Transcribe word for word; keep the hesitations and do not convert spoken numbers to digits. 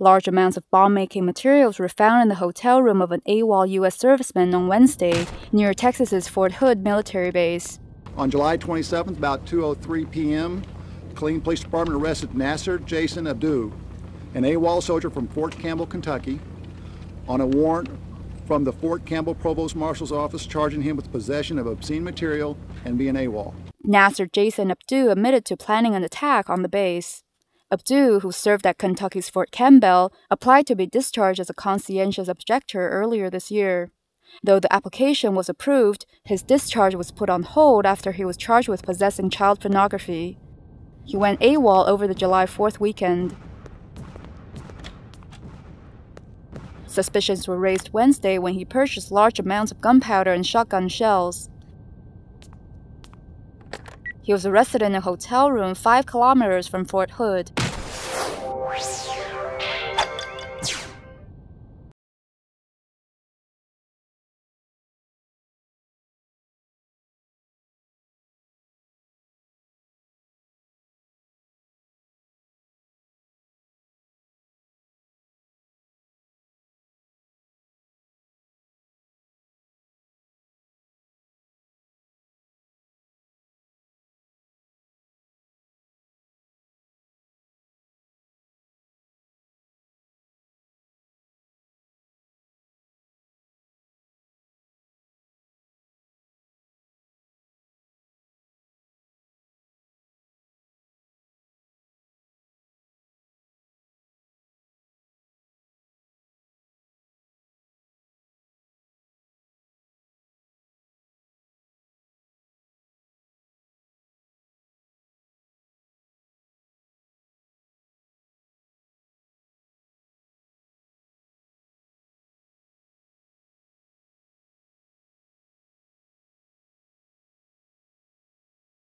Large amounts of bomb-making materials were found in the hotel room of an AWOL U S serviceman on Wednesday near Texas's Fort Hood military base. On July twenty-seventh, about two oh three p m, the Killeen Police Department arrested Naser Jason Abdo, an AWOL soldier from Fort Campbell, Kentucky, on a warrant from the Fort Campbell Provost Marshal's office charging him with possession of obscene material and being AWOL. Naser Jason Abdo admitted to planning an attack on the base. Abdo, who served at Kentucky's Fort Campbell, applied to be discharged as a conscientious objector earlier this year. Though the application was approved, his discharge was put on hold after he was charged with possessing child pornography. He went AWOL over the July fourth weekend. Suspicions were raised Wednesday when he purchased large amounts of gunpowder and shotgun shells. He was arrested in a hotel room five kilometers from Fort Hood.